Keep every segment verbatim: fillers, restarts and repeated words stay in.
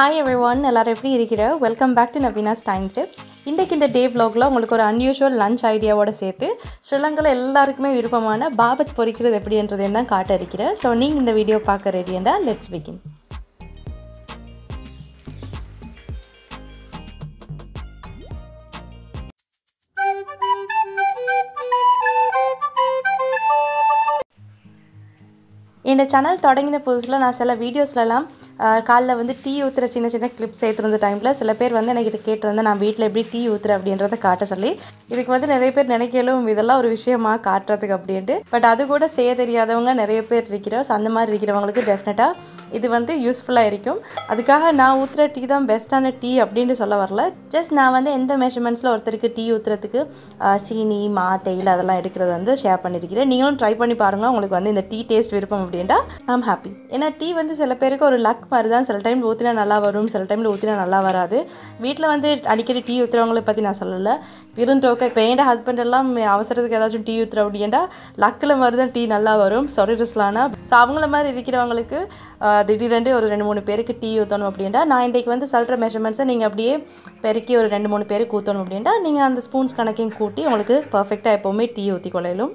Hi everyone, welcome back to Naveena's Time Trip. In this day vlog, I have an unusual lunch idea. I Sri Lanka, everyone is a babat porikkira. So, you can see this video. Let's begin. In the channel, I have videos வந்து tea ஊத்துற சின்ன சின்ன clips ஏத்துற டைம்ல சில பேர் வந்து எனக்கு கேட்றாங்க நான் வீட்ல எப்படி டீ ஊத்துற அப்படின்றத காட்ட சொல்லி இதுக்கு வந்து நிறைய பேர் நினைக்கலும் இதெல்லாம் ஒரு விஷயமா காட்றதுக்கு அப்படினு பட் அது கூட செய்ய தெரியாதவங்க நிறைய பேர் இருக்கீங்க சோ அந்த மாதிரி இருக்கறவங்களுக்கு डेफिनेटா இது வந்து யூஸ்புல்லா இருக்கும் அதுக்காக நான் ஊத்துற டீ தான் பெஸ்டான டீ அப்படினு சொல்ல வரல just நான் வந்து எந்த மெஷர்மென்ட்ஸ்ல ஒருத்தருக்கு டீ ஊத்துறதுக்கு சீனி மா தேயிலை அதெல்லாம் எடுக்கிறது வந்து ஷேர் பண்ணிருக்கேன் நீங்களும் ட்ரை பண்ணி பாருங்க உங்களுக்கு வந்து இந்த டீ டேஸ்ட் விருப்பம் அப்படினா I'm happy ஏனா டீ வந்து சில பேருக்கு ஒரு லக் மறுதான் சில டைம் ஊத்தினா நல்லா வரும் சில டைம்ல ஊத்தினா நல்லா வராது வீட்ல வந்து அடிக்கடி டீ ஊத்துறவங்கள பத்தி நான் சொல்லல பிறந்தோக்க பேண்ட ஹஸ்பண்ட் எல்லாம் அவசரத்துக்கு ஏதாவது டீ ஊத்துற அப்படினா லக்ல மறுதான் டீ நல்லா வரும் சாரி ரிஸ்லானா சோ அவங்கள மாதிரி இருக்கிறவங்களுக்கு திடீரெண்டே ஒரு ரெண்டு மூணு பேருக்கு டீ ஊத்தணும் அப்படினா நான் இன்னைக்கு வந்து சொல்ற மெஷர்மென்ட்ஸ் நீங்க அப்படியே பெருக்கி ஒரு ரெண்டு மூணு பேருக்கு ஊத்தணும் அப்படினா நீங்க அந்த ஸ்பூன்ஸ் கணக்கையும் கூட்டி உங்களுக்கு பெர்ஃபெக்ட்டா எப்பவுமே டீ ஊத்தி கொள்ளலாம்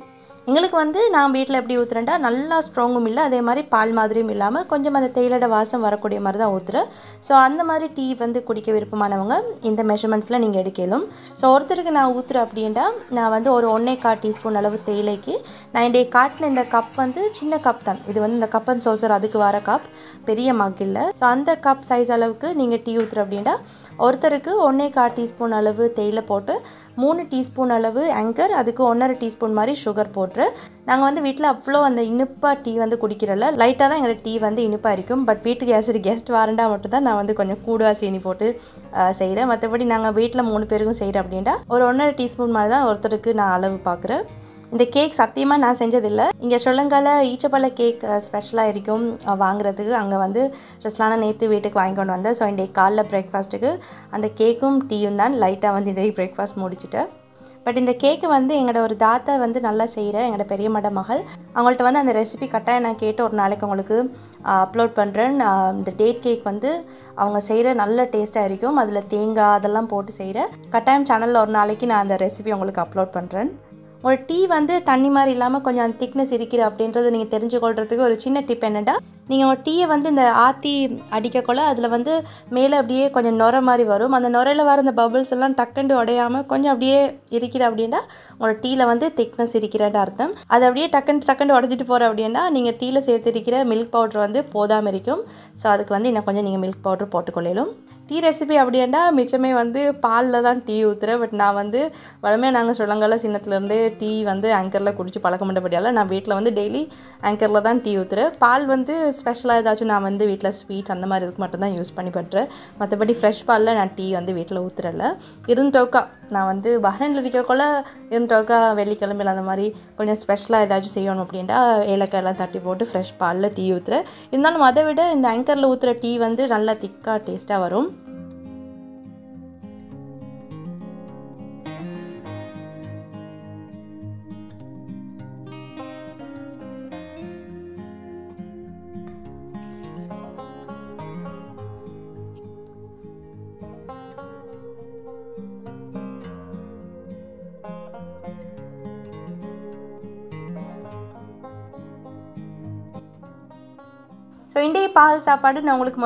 எங்களுக்கு வந்து நான் வீட்ல எப்படி ஊத்துறேன்னா நல்லா ஸ்ட்ராங்கும் இல்ல அதே மாதிரி பால் மாதிரியும் இல்லாம கொஞ்சம் அந்த தேயிலையோட வாசம் வரக்கூடிய மாதிரி தான் ஊத்துறேன் சோ அந்த மாதிரி டீ வந்து குடிக்க விருப்பமானவங்க இந்த மெஷர்மென்ட்ஸ்ல நீங்க எடுக்கலாம் சோ ஒருத்தருக்கு நான் ஊத்துற அப்படினா நான் வந்து ஒரு ஒன்றரை டீஸ்பூன் அளவு தேயிலைக்கு நான் இந்த காட்ல இந்த கப் வந்து சின்ன கப் தான் இது வந்து இந்த கப் அண்ட் சோசர் அதுக்கு வர கப் பெரிய மக் இல்ல சோ அந்த கப் சைஸ் அளவுக்கு நீங்க டீ ஊத்துற அப்படினா ஒருத்தருக்கு ஒன்றரை டீஸ்பூன் அளவு தேயிலை போட்டு மூணு டீஸ்பூன் அளவு ஆங்கர் அதுக்கு ஒன்றரை டீஸ்பூன் மாதிரி சுகர் போட்டு நாங்க வந்து வீட்ல அவ்ளோ அந்த இனிப்பா டீ வந்து குடிக்கிறல லைட்டா தான் எங்க டீ வந்து இனிப்பா இருக்கும் பட் வீட்டுக்கு யாராவது கெஸ்ட் வரண்டா மட்டும் தான் நான் வந்து கொஞ்சம் கூடா சீனி போட்டு செய்றேன் மத்தபடி நாங்க வீட்ல மூணு பேருக்கும் செய்ற அப்படினா ஒரு ஒன்றரை டீஸ்பூன் மாதிரி தான் ஒருத்தருக்கு நான் அளவு பார்க்கறேன் இந்த கேக் சத்தியமா நான் செஞ்சது இல்ல இங்க சொல்லங்கால ஈச்சப்பழ கேக் ஸ்பெஷலா இருக்கும் வாங்குறதுக்கு அங்க வந்து ரஸ்லானா நேத்து வீட்டுக்கு வாங்கி கொண்டு வந்தா சோ இந்த காலையில பிரேக்பாஸ்ட்க்கு அந்த கேக்கும் டீயும் தான் லைட்டா வந்து இந்த பிரேக்பாஸ்ட் முடிச்சிட்டேன் பட் இந்த கேக் வந்து எங்கட ஒரு தாத்தா வந்து நல்லா செய்யற எங்கட பெரிய மட மகள் அவங்கள்ட்ட வந்து அந்த ரெசிபி கட்டாய நான் கேட்டு ஒரு நாளைக்கு உங்களுக்கு அப்லோட் பண்றேன் இந்த டேட் கேக் வந்து அவங்க செய்யற நல்ல டேஸ்டா இருக்கும் அதுல தேங்காய் அதெல்லாம் போட்டு செய்யற கட்டாயம் சேனல்ல ஒரு நாளைக்கு நான் அந்த ரெசிபி உங்களுக்கு அப்லோட் பண்றேன் ஒரு டீ வந்து தண்ணி மாதிரி இல்லாம கொஞ்சம் திக்னஸ் இருக்குற அப்படின்றது நீங்க தெரிஞ்சு கொள்றதுக்கு ஒரு சின்ன டிப் என்னடா நீங்க ஒரு டீயை வந்து இந்த ஆத்தி அடிக்கக்கொள்ள அதுல வந்து மேலே அப்படியே கொஞ்சம் நொரை மாதிரி வரும் அந்த நொரையில வர அந்த பபிள்ஸ் எல்லாம் டக்கண்டு உடையாம கொஞ்சம் அப்படியே இருக்குற அப்படினா ஒரு டீல வந்து திக்னஸ் இருக்குறன்னு அர்த்தம் அது அப்படியே டக்கண்டு டக்கண்டு உடைஞ்சிட்டு போற அப்படினா நீங்க டீல சேர்த்து இருக்கிற மில்க் பவுடர் வந்து போடாம இருக்கும் சோ அதுக்கு வந்து இன்ன கொஞ்சம் நீங்க மில்க் பவுடர் போட்டுக்கொள்ளலாம் டீ ரெசிபி அப்படினா மிச்சமே வந்து பால்ல தான் டீ ஊத்துறேன் பட் நான் வந்து வளமே நாங்க சொல்லங்கல சின்னத்துல இருந்து டீ வந்து ஆங்கர்ல குடிச்சு பழக்கம் பண்ணபடியால நான் வீட்ல வந்து டெய்லி ஆங்கர்ல தான் டீ ஊத்துறேன் பால் வந்து ஸ்பெஷலா ஏதாச்சும் நான் வந்து வீட்ல ஸ்வீட் அந்த மாதிரி இதுக்கு மட்டும் தான் யூஸ் பண்ணி பண்றேன் மத்தபடி ஃப்ரெஷ் பால்ல நான் டீ வந்து வீட்ல ஊத்துறல இருந்தோக்கா நான் வந்து பஹ்ரைன்ல இருக்கக்கொள்ள இருந்தோக்கா வெள்ளிக்கிழமையில அந்த மாதிரி கொஞ்சம் ஸ்பெஷலா ஏதாச்சும் செய்யணும் அப்படினா ஏலக்காய் எல்லாம் தட்டி போட்டு ஃப்ரெஷ் பால்ல டீ ஊத்துறேன் இருந்தாலும் அதை விட இந்த ஆங்கர்ல ஊத்துற டீ வந்து நல்லா திக்கா டேஸ்டா வரும் So, in this case, I will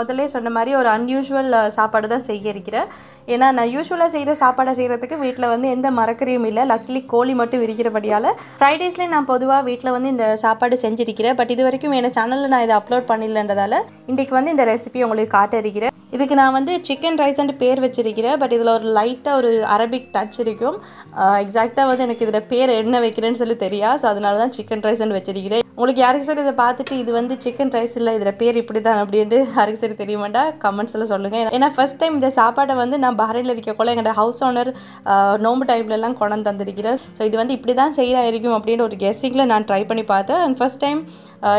tell you an unusual thing. ஏனா நான் யூசுவலா செய்ற சாப்பாடு செய்யிறதுக்கு வீட்ல வந்து எந்த மரக்கறியும் இல்ல லக்கிலி கோழி மட்டும் விரிக்கிறபடியால ஃப்ரைடேஸ்ல நான் பொதுவா வீட்ல வந்து இந்த சாப்பாடு செஞ்சிருக்கிறேன் பட் இதுவரைக்கும் என்ன சேனல்ல நான் இத அப்லோட் பண்ணிலன்றதால இன்னைக்கு வந்து இந்த ரெசிபி உங்களுக்கு காட்ட இருக்கிறேன் இதுக்கு நான் வந்து chicken rice ன்னு பேர் வச்சிருக்கிறேன் பட் இதுல ஒரு லைட்டா ஒரு அரபிக் டச் இருக்கும் எக்ஸாக்ட்டா வந்து எனக்கு இதோட பேர் என்ன வைக்கிறேன்னு சொல்லி தெரியா சோ அதனால தான் chicken rice ன்னு வச்சிருக்கிறேன் உங்களுக்கு யாருக்கு சரி இத பார்த்துட்டு இது வந்து chicken rice இல்ல இதோட பேர் இப்படி தான் அப்படினு யாருக்கு சரி தெரியுமாடா கமெண்ட்ஸ்ல சொல்லுங்க ஏனா ஃபர்ஸ்ட் டைம் இந்த சாப்பாடு வந்து நான் பஹ்ரைன்ல இருக்கக்கொள்ள எங்க ஹவுஸ் ஓனர் நோம்பு டைம்ல எல்லாம் கொண்டு வந்திருக்கிறார் சோ இது வந்து இப்படி தான் செய்றா இருக்கும் அப்படின ஒரு கெஸ்ஸிங்ல நான் ட்ரை பண்ணி பார்த்தேன் and first time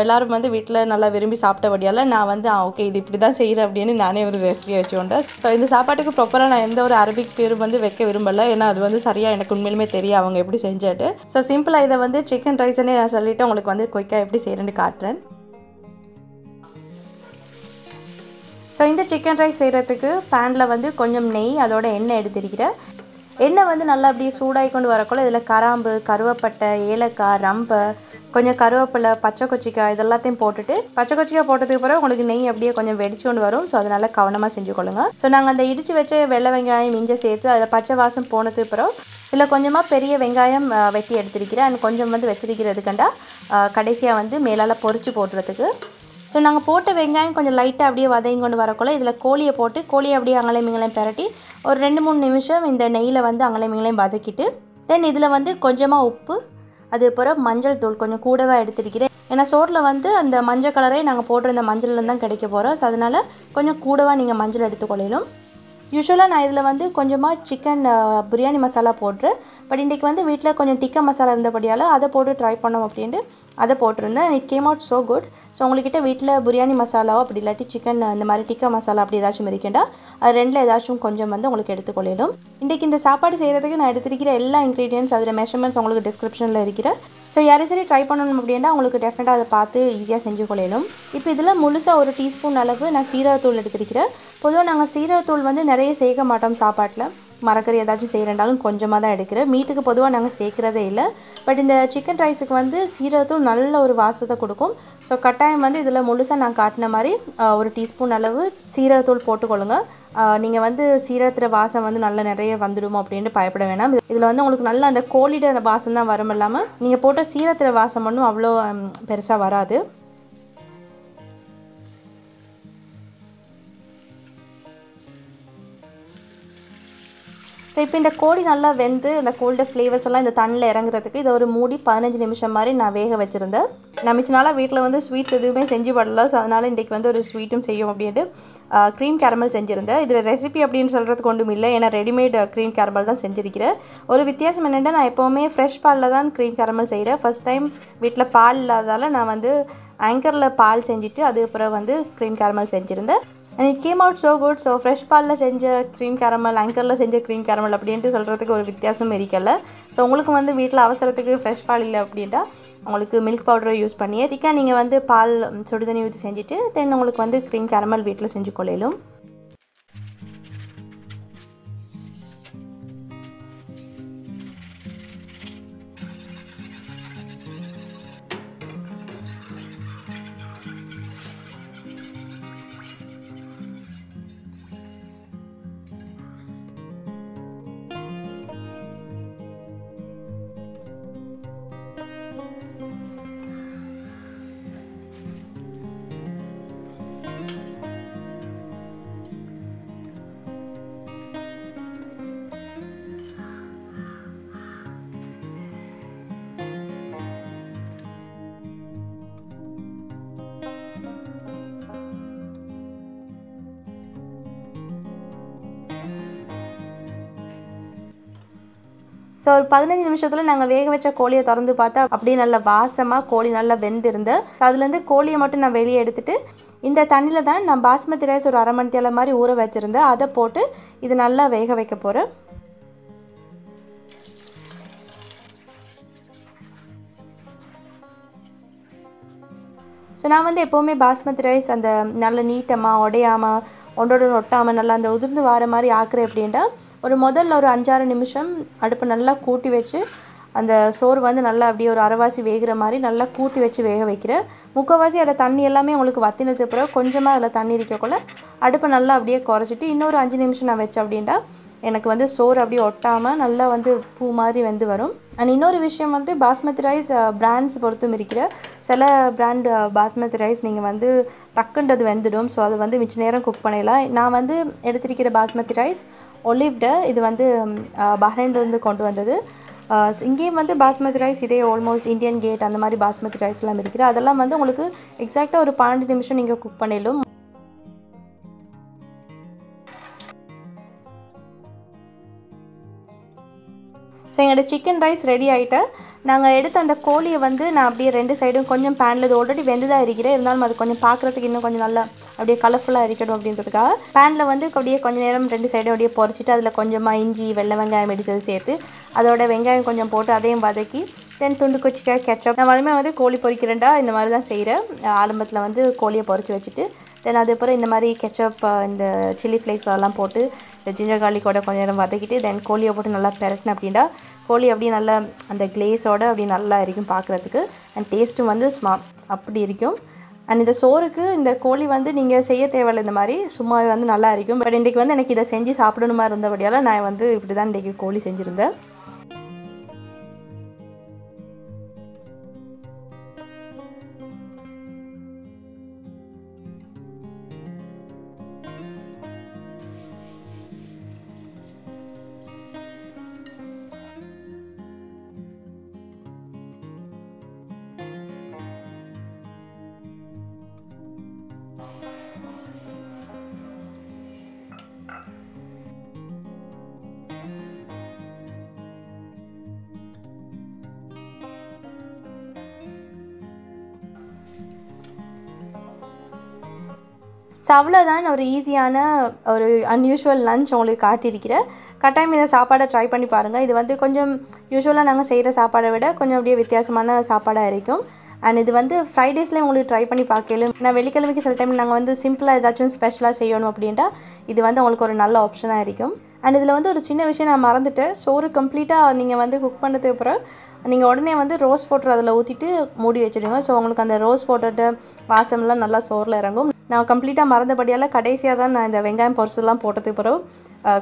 எல்லாரும் வந்து வீட்ல நல்லா விரும்பி சாப்பிட்டபடியால நான் வந்து ஓகே இது இப்படி தான் செய்றா அப்படினு நானே ஒரு ரெசிபி வச்சிட்டேன் சோ இந்த சாப்பாட்டுக்கு ப்ராப்பரா நான் எந்த ஒரு அரபிக் பேர் வந்து வைக்க விரும்பல ஏனா அது வந்து சரியா எனக்கு உண்மையிலேயே தெரியாது அவங்க எப்படி செஞ்சாட்டு சோ சிம்பிளா இத வந்து chicken rice னே நான் சொல்லிட்டேன் உங்களுக்கு வந்து குயிக்கா எப்படி செய்யறேன்னு காட்றேன் So இந்த சிக்கன் ரைஸ் செய்யறதுக்கு panல வந்து கொஞ்சம் நெய் அதோட எண்ணெய் எடுத்துக்கிறேன். எண்ணெய் வந்து நல்லா அப்படியே சூடாகி கொண்டு வரக்குள்ள இதல கராம்பு, கருவேப்பட்டை, ஏலக்காய், ரம்பு, கொஞ்சம் கருவேப்பிலை, பச்சை கொச்சிக்காய் இதெல்லாத்தையும் போட்டுட்டு பச்சை கொச்சிக்காய் போட்டதுக்கு அப்புறம் உங்களுக்கு நெய் அப்படியே கொஞ்சம் வெடிச்சு கொண்டு வரும். சோ அதனால கவனமா செஞ்சு கொள்ளுங்க. சோ நாங்க அந்த இடிச்சு வெச்ச வெள்ளை வெங்காயம் இஞ்சி சேர்த்து அதல பச்சை வாசம் போனதுக்கு அப்புறம் இல்ல கொஞ்சமா பெரிய வெங்காயம் வெட்டி எடுத்துக்கிறேன் and கொஞ்சம் வந்து வெச்சிருக்கிறதுக்கண்டா கடைசியா வந்து மேலால பொரிச்சு போடுறதுக்கு சோ நாங்க போட்ட வெங்காயம் கொஞ்சம் லைட்டா அப்படியே வதங்கி கொண்டு வரக்குள்ள இதல கோழியை போட்டு கோழியை அப்படியே அங்களைமங்களையும் பரட்டி ஒரு two three நிமிஷம் இந்த நெய்ல வந்து அங்களைமங்களையும் வதக்கிட்டு then இதல வந்து கொஞ்சமா உப்பு அதுப்புற மஞ்சள் தூள் கொஞ்சம் கூடவா எடுத்துக்கிறேன் ஏனா சோர்ல வந்து அந்த மஞ்சள் கலரே நாங்க போட்ற அந்த மஞ்சள்ல தான் கிடைக்க போறோம் சோ அதனால கொஞ்சம் கூடவா நீங்க மஞ்சள் எடுத்துக்கொள்ளணும் Usually I have a chicken biryani masala, but in the week I have a tikka masala in the week. Try it and it came out so good. So I have a biryani masala, chicken and tikka masala. I have a ingredients and measurements in the description. So if you try it, you can definitely easy to do it. Now I have a teaspoon of seera தூள். I will make a matam sapatla, Marakari Adachi Serendal, Konjama the Edicre, meat the Poduananga Sacra the Illa, but in the chicken rice, the Sira to Nalla or Vasa the Kudukum, so Katai Mandi the Mulus and Akatna Mari, or teaspoon alavu, Sira to Portugalanga, Ningavan Sira Travasa and the Nalla Nare Vandrum obtained a pipe venam, Ilana Nalla and the cold leader Basana Varamalama, Ningapota Sira Travasamanu Avlo Persa Varade. So இப்போ இந்த கோழி நல்லா வெந்து அந்த gold फ्लेவர்ஸ் எல்லாம் இந்த தண்ணில இறங்கிறதுக்கு இது ஒரு மூடி fifteen நிமிஷம் மாதிரி நான் வேக வச்சிருந்தேன். நமிச்சனால வீட்ல வந்து ஸ்வீட் எதுவுமே செஞ்சு படல சோ அதனால இன்னைக்கு வந்து ஒரு ஸ்வீட்டும் செய்யும் அப்படிட்டு க்ரீம் கேரமல் செஞ்சிருந்தேன். இதுல ரெசிபி அப்படினு சொல்றதுக்கு ஒண்ணும் இல்ல. ஏனா ரெடிமேட் க்ரீம் கேரமல் தான் செஞ்சிருக்கிறேன். ஒரு வித்தியாசம் என்னன்னா நான் எப்பவுமே fresh பால்ல தான் க்ரீம் கேரமல் செய்றேன். ஃபர்ஸ்ட் டைம் வீட்ல பால் இல்லாததால நான் வந்து ஆங்கர்ல பால் செஞ்சிட்டு அதுப்புறம் வந்து க்ரீம் கேரமல் செஞ்சிருந்தேன். And it came out so good. So fresh palla senja cream caramel, anchor la senja cream caramel அப்படினு சொல்றதுக்கு ஒரு வித்தியாசம் இருக்கல்ல. So உங்களுக்கு வந்து வீட்ல அவசரத்துக்கு fresh பால் இல்ல அப்படினா உங்களுக்கு milk powder யூஸ் பண்ணி ஏதிகா நீங்க வந்து பால் சுடு தண்ணி ஊத்தி செஞ்சிட்டு then உங்களுக்கு வந்து cream caramel வீட்ல செஞ்சு கொள்ளலாம். So fifteen நிமிஷத்துல நாங்க வேக வெச்ச கோழியை திறந்து பார்த்தா அப்படியே நல்ல வாசமா கோழி நல்லா வெந்திருந்தது. அதுல இருந்து கோழியை மட்டும் நான் வெளிய எடுத்துட்டு இந்த தண்ணில தான் நான் பாஸ்மதி ரைஸ் ஒரு அரை மணி நேரம் மாதிரி ஊற வச்சிருந்தேன். அத போட்டு இது நல்லா வேக வைக்க போறேன். சோ நான் வந்து எப்பவுமே பாஸ்மதி ரைஸ் அந்த நல்ல நீட்டமா உடையாம ஒன்றோட ஒட்டாம நல்லா அந்த உதிர்ந்து வர மாதிரி ஆக்குறே அப்படிண்டா ஒரு முதல்ல ஒரு five six நிமிஷம் அடுப்பு நல்லா கூட்டி வெச்சு அந்த சோறு வந்து நல்லா அப்படியே ஒரு அரவாசி வேகுற மாதிரி நல்லா கூட்டி வெச்சு வேக வைக்கிறேன். முக்கவாசி அட தண்ணி எல்லாமே உங்களுக்கு வத்தினது அப்புறம் கொஞ்சமா அதல தண்ணி இருக்கக்கொள்ள அடுப்பு நல்லா அப்படியே குறச்சிட்டு இன்னொரு five நிமிஷம் நான் வெச்ச அப்படிண்டா எனக்கு வந்து சோறு அப்படியே ஒட்டாம நல்லா வந்து பூ மாதிரி வந்து வரும். And இன்னொரு விஷயம் வந்து பாஸ்மதி ரைஸ் பிராண்ட்ஸ் பொறுத்தும் இருக்குற சில பிராண்ட் பாஸ்மதி ரைஸ் நீங்க வந்து டக்குன்றது வெந்துடும் சோ அது வந்து மிச்ச நேரம் குக் பண்ணலாம். நான் வந்து எடுத்துக்கிற பாஸ்மதி ரைஸ் ஒலிவ்ட் இது வந்து பஹ்ரைன்ல இருந்து கொண்டு வந்தது. இங்கேயும் வந்து பாஸ்மதி ரைஸ் இதே ஆல்மோஸ்ட் இந்தியன் கேட் அந்த மாதிரி பாஸ்மதி ரைஸ் எல்லாம் இருக்குற அதெல்லாம் வந்து உங்களுக்கு எக்ஸாக்ட்டா ஒரு twelve நிமிஷம் நீங்க குக் பண்ணலாம். So எங்க chicken rice ready ஆயிட்டு நாங்க எடுத்து அந்த கோழியை வந்து நான் அப்படியே ரெண்டு சைடும் கொஞ்சம் panல இது ஆல்ரெடி வெந்துதா இருக்குறே இருந்தாலும் அது கொஞ்சம் பாக்குறதுக்கு இன்னும் கொஞ்சம் நல்லா அப்படியே கலர்ஃபுல்லா இருக்கணும் அப்படின்றதுக்காக panல வந்து அப்படியே கொஞ்ச நேரம் ரெண்டு சைடும் அப்படியே பொரிச்சிட்டு அதுல கொஞ்சமா இஞ்சி வெள்ளை வெங்காயம் அடிச்சது சேர்த்து அதோட வெங்காயம் கொஞ்சம் போட்டு அதையும் வதக்கி then துண்டு கொச்சிக்காய் ketchup நான் வளமே வந்து கோழி பொரிக்கிறேன்டா இந்த மாதிரி தான் செய்றேன் ஆரம்பத்துல வந்து கோழியை பொரிச்சு வச்சிட்டு Then adepora in the mari ketchup and the chili flakes allam potu the ginger garlic oda konja neram vadakittu then koliya potu nalla peratna appadina koli appadi nalla and the glaze oda appadi nalla irukum paakradhukku and taste vandu appadi irukum and the சோறுக்கு இந்த கோழி வந்து நீங்க செய்ய தேவையில்லை இந்த மாதிரி சும்மாவே வந்து நல்லா இருக்கும் பட் இன்னைக்கு வந்து எனக்கு இத செஞ்சு சாப்பிடணுமா இருந்தபடியால நான் வந்து இப்படி தான் இன்னைக்கு கோழி செஞ்சிருந்தேன் சாவளதான் ஒரு ஈஸியான ஒரு அன்யூஷுவல் லஞ்ச் உங்களுக்கு காட்டியிருக்கிறேன் கட்டாயம் இந்த சாப்பாடை ட்ரை பண்ணி பாருங்க இது வந்து கொஞ்சம் யூஷுவலா நாங்க செய்யற சாப்பாடை விட கொஞ்சம் அப்படியே வித்தியாசமான சாப்பாடா இருக்கும் and இது வந்து ஃப்ரைடேஸ்ல உங்களுக்கு ட்ரை பண்ணி பார்க்கல நான் வெள்ளிக்கிழமைக்கு சில டைம் நாங்க வந்து சிம்பிளா ஏதாச்சும் ஸ்பெஷலா செய்யணும் அப்படினா இது வந்து உங்களுக்கு ஒரு நல்ல ஆப்ஷனா இருக்கும் and இதுல வந்து ஒரு சின்ன விஷயம் நான் மறந்துட்டேன் சோறு கம்ப்ளீட்டா நீங்க வந்து குக் பண்ணதுக்கு அப்புறம் நீங்க உடனே வந்து ரோஸ் வாட்டர் அதல ஊத்திட்டு மூடி வெச்சிடுங்க சோ உங்களுக்கு அந்த ரோஸ் வாட்டரோட வாசம்லாம் நல்லா சோர்ல இறங்கும் Now complete மறந்தபடியால கடைசியா தான் நான் இந்த வெங்காயம் பொரிச்சதெல்லாம் போட்டதுக்கு அப்புறம்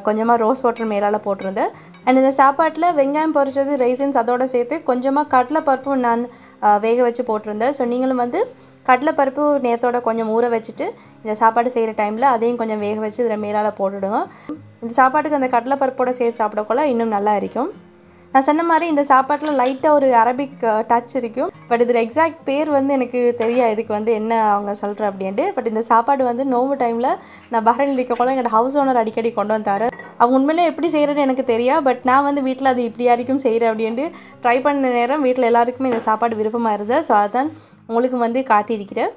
கொஞ்சமா ரோஸ் வாட்டர் மேலால போட்டுருந்தேன் and இந்த சாப்பாட்டுல வெங்காயம் பொரிச்சது ரைசன்ஸ் அதோட சேர்த்து கொஞ்சமா கடலை பருப்பு நான் வேக வச்சு போட்டுருந்தேன் சோ நீங்களும் வந்து கடலை பருப்பு நேரத்தோட கொஞ்சம் ஊற வச்சிட்டு இந்த சாப்பாடு செய்யற டைம்ல அதையும் கொஞ்சம் வேக வச்சு இத மேலால போட்டுடுங்க இந்த சாப்பாட்டுக்கு அந்த கடலை பருப்போட சேர்த்து சாப்பிடக்கொள்ள இன்னும் நல்லா இருக்கும் நான் சொன்ன மாதிரி இந்த சாப்பாட்டுல லைட்டா ஒரு அரபிக் டச் இருக்கும் பட் இது எக்ஸாக்ட் பேர் வந்து எனக்கு தெரியல இதுக்கு வந்து என்ன அவங்க சொல்ற அப்படினு பட் இந்த சாப்பாடு வந்து நோவு டைம்ல நான் பஹ்ரைன்ல இருக்கக்கொள்ள எங்க ஹவுஸ் ஓனர் அடிக்கடி கொண்டு வந்தாரு அவங்க உண்மையிலேயே எப்படி செய்யறேன்னு எனக்கு தெரியல பட் நான் வந்து வீட்ல அது இப்படி யாருக்கும் செய்யற அப்படினு ட்ரை பண்ண நேரம் வீட்ல எல்லாருக்கும் இந்த சாப்பாடு விருப்பமா இருந்தது சோ அதான் உங்களுக்கு வந்து காட்டி இருக்கிறேன்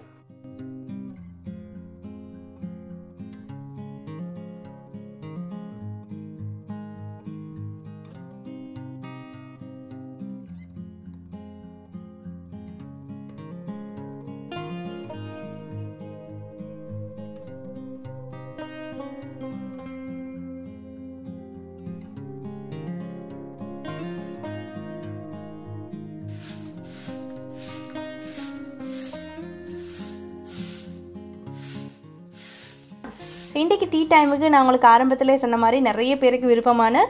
இன்றைக்கு டீ டைமுக்கு நான் உங்களுக்கு ஆரம்பத்திலே சொன்ன மாதிரி நிறைய பேருக்கு விருப்பமான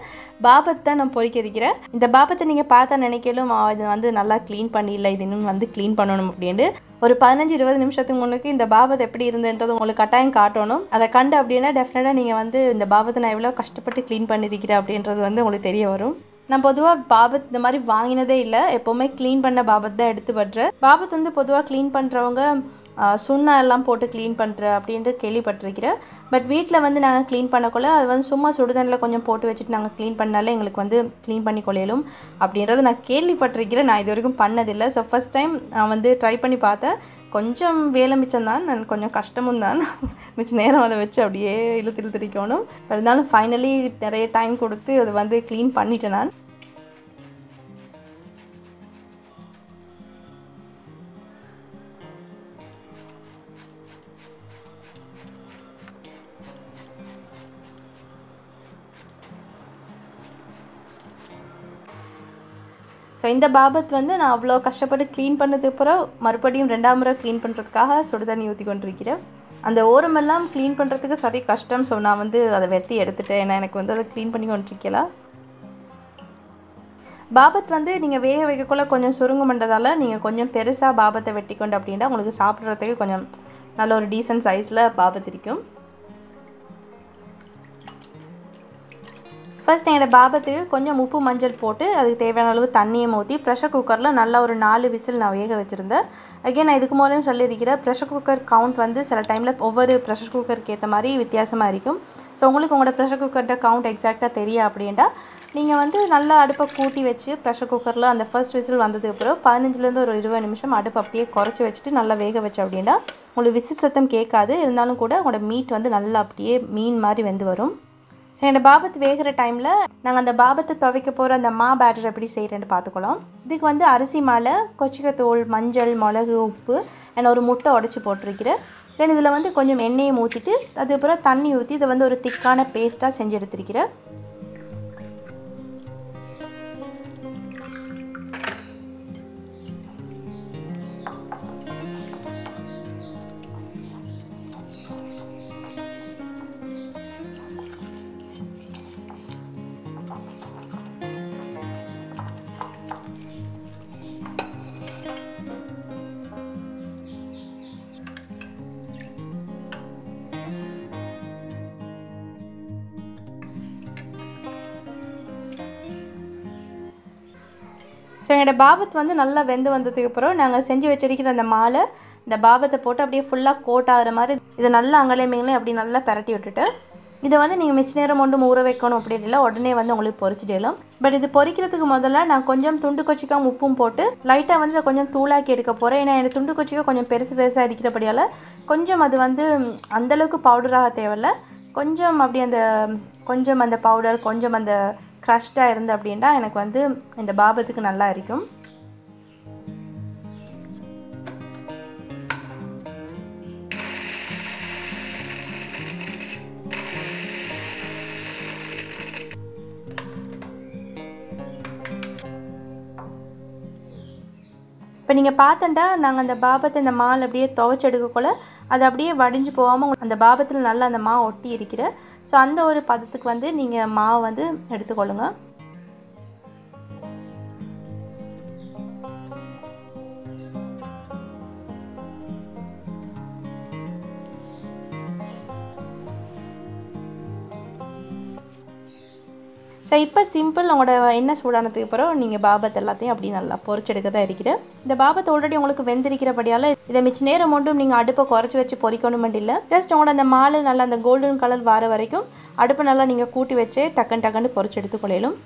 பாபத் தான் நான் பொரிக்க இருக்கிறேன் இந்த பாபத்தை நீங்க பார்த்தா நினைக்கலும் இது வந்து நல்லா க்ளீன் பண்ணி இல்ல இது இன்னும் வந்து க்ளீன் பண்ணணும் அப்படினு ஒரு பதினைந்து இருபது நிமிஷத்துக்கு முன்னக்கு இந்த பாபத் எப்படி இருந்தன்றது உங்களுக்கு கட்டாயம் காட்டணும் அத கண்டு அப்படினா டெஃபினட்டா நீங்க வந்து இந்த பாபத்தை நான் இவ்ளோ கஷ்டப்பட்டு க்ளீன் பண்ணி இருக்கிறேன் அப்படின்றது வந்து உங்களுக்கு தெரிய வரும் நான் பொதுவா பாபத் இந்த மாதிரி வாங்கினதே இல்ல எப்பவுமே க்ளீன் பண்ண பாபத் தான் எடுத்து பண்றேன் பாபத் வந்து பொதுவா க்ளீன் பண்றவங்க சுண்ணா எல்லாம் போட்டு க்ளீன் பண்ற அப்படினு கேள்விப்பட்டிருக்கிறேன் பட் வீட்ல வந்து நான் க்ளீன் பண்ணக்கொள்ள அது வந்து சும்மா சுடுதண்ணில கொஞ்சம் போட்டு வச்சிட்டு நாங்க க்ளீன் பண்ணாலே உங்களுக்கு வந்து க்ளீன் பண்ணி கொள்ளையலும் அப்படின்றது நான் கேள்விப்பட்டிருக்கிறேன் நான் இதுவரைக்கும் பண்ணது இல்ல சோ ஃபர்ஸ்ட் டைம் நான் வந்து ட்ரை பண்ணி பார்த்தேன் கொஞ்சம் வேலை மிச்சம்தான் நான் கொஞ்சம் கஷ்டமும் தான் மிச்ச நேரம் அத வெச்சு அப்படியே இழுத்து இழுத்து திரிக்கணும் அதனால ஃபைனலி நிறைய டைம் கொடுத்து அது வந்து க்ளீன் பண்ணிட்டேன் நான் சோ இந்த பாபத் வந்து நான் அவ்ளோ கஷ்டப்பட்டு க்ளீன் பண்ணதுக்கு அப்புறம் மறுபடியும் இரண்டாம் முறை க்ளீன் பண்றதுக்காக சுடுதண்ணி ஊத்தி கொண்டிருக்கிறேன் அந்த ஓரம் எல்லாம் க்ளீன் பண்றதுக்கு சரி கஷ்டம் சோ நான் வந்து அதை வெட்டி எடுத்துட்டேன் ஏனா எனக்கு வந்து அதை க்ளீன் பண்ணி கொண்டிருக்கல பாபத் வந்து நீங்க வேக வைக்கக்குள்ள கொஞ்சம் சுருங்கும் பண்றதால நீங்க கொஞ்சம் பெருசா பாபத்தை வெட்டி கொண்டு அப்படினா உங்களுக்கு சாப்பிடுறதுக்கு கொஞ்சம் நல்ல ஒரு டீசன்ட் சைஸ்ல பாபத் இருக்கும் First, I will put a little manjal pot, I will put a little bit of pressure cooker, I will put a four whistle. Again, I will tell you that the pressure cooker count is over pressure cooker. So, if you know the pressure cooker count exact, you can put a little pressure cooker and the first whistle. You can put a little bit of whistle. So, இந்த பாபத் வேகற டைம்ல நாங்க அந்த பாபத்தை துவைக்க போற அந்த மா batter எப்படி செய்யறேன்னு பாத்துக்கலாம். இதுக்கு வந்து அரிசி மாவு, கொச்சிக்கத்தூள், மஞ்சள், மிளகு, உப்பு and ஒரு முட்டை உடைச்சு போட்டுக்கிறேன். தென் இதில் வந்து கொஞ்சம் எண்ணெயை ஊற்றிட்டு அதுக்கப்புறம் தண்ணி ஊற்றி இதை வந்து ஒரு திக்கான பேஸ்ட்டாக செஞ்சு எடுத்துருக்கிறேன். ஸோ என்னோடய பாபத் வந்து நல்லா வெந்து வந்ததுக்கு அப்புறம் நாங்கள் செஞ்சு வச்சிருக்கிற அந்த மாலை இந்த பாபத்தை போட்டு அப்படியே ஃபுல்லாக கோட் ஆகிற மாதிரி இதை நல்லா அங்கலேமீங்களே அப்படி நல்லா பரட்டி விட்டுட்டு இதை வந்து நீங்கள் மிச்ச நேரம் ஒன்று ஊற வைக்கணும் அப்படின்னு இல்லை உடனே வந்து உங்களுக்கு பொரிச்சிடலாம். பட் இது பொரிக்கிறதுக்கு முதல்ல நான் கொஞ்சம் துண்டு கொச்சிக்காய் உப்பும் போட்டு லைட்டாக வந்து கொஞ்சம் தூளாக்கி எடுக்க போகிறேன். ஏன்னா எனக்கு துண்டு கொச்சிக்காய் கொஞ்சம் பெருசு பெருசாக இருக்கிறபடியால் கொஞ்சம் அது வந்து அந்தளவுக்கு பவுடராக தேவையில்லை. கொஞ்சம் அப்படி அந்த கொஞ்சம் அந்த பவுடர் கொஞ்சம் அந்த க்ரஷ்டாக இருந்து அப்படின்னா எனக்கு வந்து இந்த பாபத்துக்கு நல்லா இருக்கும். இப்போ நீங்கள் பார்த்தண்டா நாங்கள் அந்த பாபத்தை இந்த மால் அப்படியே துவைச்சி எடுக்கக்குள்ள அது அப்படியே வடிஞ்சு போகாமல் அந்த பாபத்தில் நல்லா அந்த மாவு ஒட்டி இருக்கிற ஸோ அந்த ஒரு பதத்துக்கு வந்து நீங்கள் மாவு வந்து எடுத்துக்கொள்ளுங்க. ஸோ இப்போ சிம்பிள் உங்களோட எண்ணெய் சூடானதுக்கு அப்புறம் நீங்கள் பாபத் எல்லாத்தையும் அப்படி நல்லா பொரிச்செடுக்க தான் இருக்கிறேன். இந்த பாபத்தை ஆல்ரெடி உங்களுக்கு வெந்திருக்கிறபடியால் இதை மிச்ச நேரம் மட்டும் நீங்கள் அடுப்பை குறைச்சி வச்சு பொறிக்கணும் இல்லை. ஜஸ்ட் உங்களோட அந்த மாலை நல்லா அந்த கோல்டன் கலர் வர வரைக்கும் அடுப்பை நல்லா நீங்கள் கூட்டி வச்சு டக்குன்னு டக்குன்னு பொறிச்சு எடுத்துக்கொள்ளும்.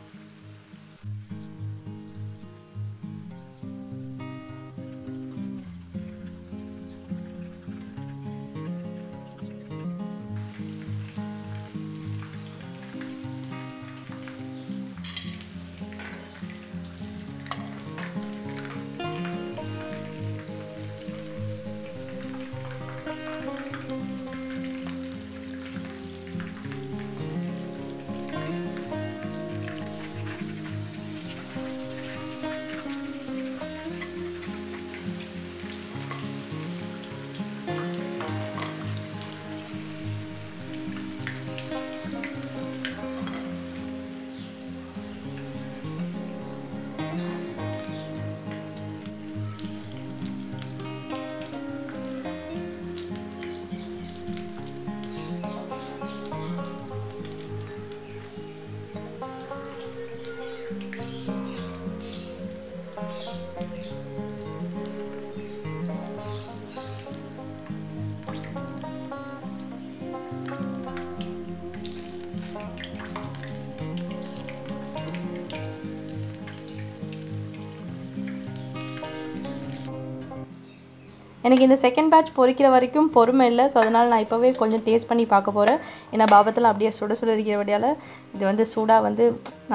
எனக்கு இந்த செகண்ட் பேட்ச் பொறிக்கிற வரைக்கும் பொறுமை இல்லை. ஸோ அதனால் நான் இப்போவே கொஞ்சம் டேஸ்ட் பண்ணி பார்க்க போகிறேன். ஏன்னா பாபத்தில் அப்படியே சுட சுட இருக்கிறபடியால் இது வந்து சூடாக வந்து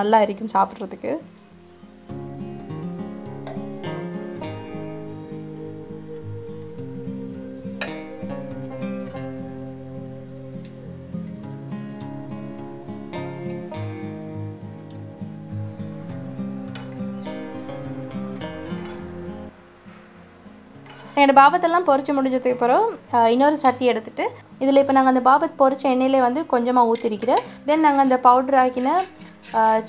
நல்லா இருக்கும் சாப்பிட்றதுக்கு. என்னோட பாபத்தெல்லாம் பொறிச்சு முடிஞ்சதுக்கு அப்புறம் இன்னொரு சட்டி எடுத்துகிட்டு இதில் இப்போ நாங்கள் அந்த பாபத் பொறிச்ச எண்ணெயிலே வந்து கொஞ்சமாக ஊற்றிருக்கிறேன். தென் நாங்கள் அந்த பவுடர் ஆக்கின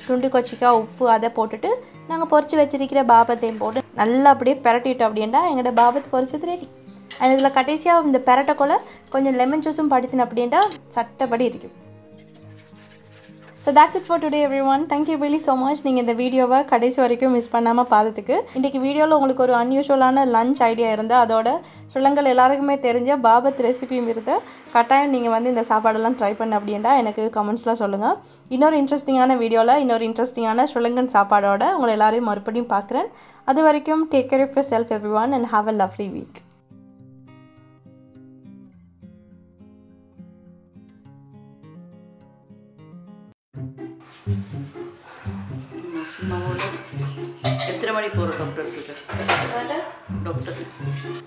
துண்டு கொச்சிக்காய் உப்பு அதை போட்டுட்டு நாங்கள் பொறிச்சு வச்சிருக்கிற பாபத்தையும் போட்டு நல்லா அப்படியே பரட்டிட்டோம் அப்படின்னா எங்களோட பாபத் பொறிச்சது ரெடி. அண்ட் இதில் கடைசியாக இந்த பரட்டக்குள்ள கொஞ்சம் லெமன் ஜூஸும் படித்தினேன் அப்படின்னா சட்டப்படி இருக்கும். So that's it for today everyone. Thank you really so much. நீங்கள் இந்த வீடியோவை கடைசி வரைக்கும் மிஸ் பண்ணாமல் பார்த்ததுக்கு. இன்றைக்கி வீடியோவில் உங்களுக்கு ஒரு அன்யூஷுவலான லஞ்ச் ஐடியா இருந்தால் அதோட சுழங்கள் எல்லாருக்குமே தெரிஞ்ச பாபத் ரெசிபியும் இருந்தால் கட்டாயம் நீங்கள் வந்து இந்த சாப்பாடெல்லாம் ட்ரை பண்ண அப்படின்னா எனக்கு கமெண்ட்ஸ்லாம் சொல்லுங்கள். இன்னொரு இன்ட்ரெஸ்டிங்கான வீடியோவில் இன்னொரு இன்ட்ரெஸ்டிங்கான சுழங்கன் சாப்பாடோட உங்களை எல்லாரையும் மறுபடியும் பார்க்குறேன். அது வரைக்கும் take care of yourself everyone and have a lovely week. எத்தனை மணி போகிற டாக்டர் டாக்டர்